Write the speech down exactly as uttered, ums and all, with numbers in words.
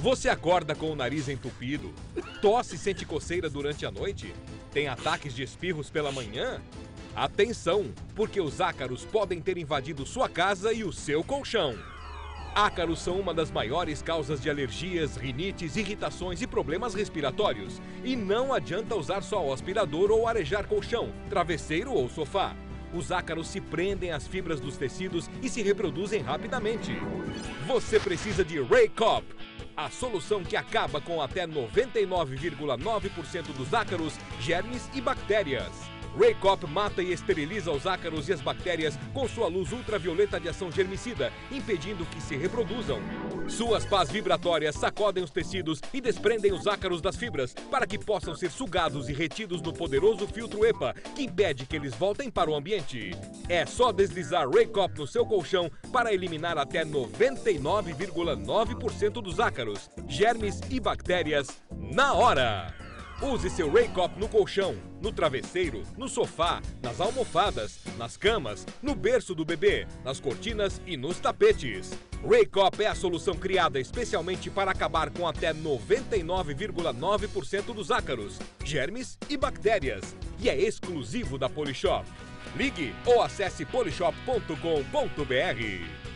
Você acorda com o nariz entupido? Tosse e sente coceira durante a noite? Tem ataques de espirros pela manhã? Atenção, porque os ácaros podem ter invadido sua casa e o seu colchão. Ácaros são uma das maiores causas de alergias, rinites, irritações e problemas respiratórios. E não adianta usar só o aspirador ou arejar colchão, travesseiro ou sofá. Os ácaros se prendem às fibras dos tecidos e se reproduzem rapidamente. Você precisa de Raycop, a solução que acaba com até noventa e nove vírgula nove por cento dos ácaros, germes e bactérias. Raycop mata e esteriliza os ácaros e as bactérias com sua luz ultravioleta de ação germicida, impedindo que se reproduzam. Suas pás vibratórias sacodem os tecidos e desprendem os ácaros das fibras, para que possam ser sugados e retidos no poderoso filtro E P A, que impede que eles voltem para o ambiente. É só deslizar Raycop no seu colchão para eliminar até noventa e nove vírgula nove por cento dos ácaros, germes e bactérias na hora! Use seu Raycop no colchão, no travesseiro, no sofá, nas almofadas, nas camas, no berço do bebê, nas cortinas e nos tapetes. Raycop é a solução criada especialmente para acabar com até noventa e nove vírgula nove por cento dos ácaros, germes e bactérias. E é exclusivo da Polishop. Ligue ou acesse polishop ponto com ponto br.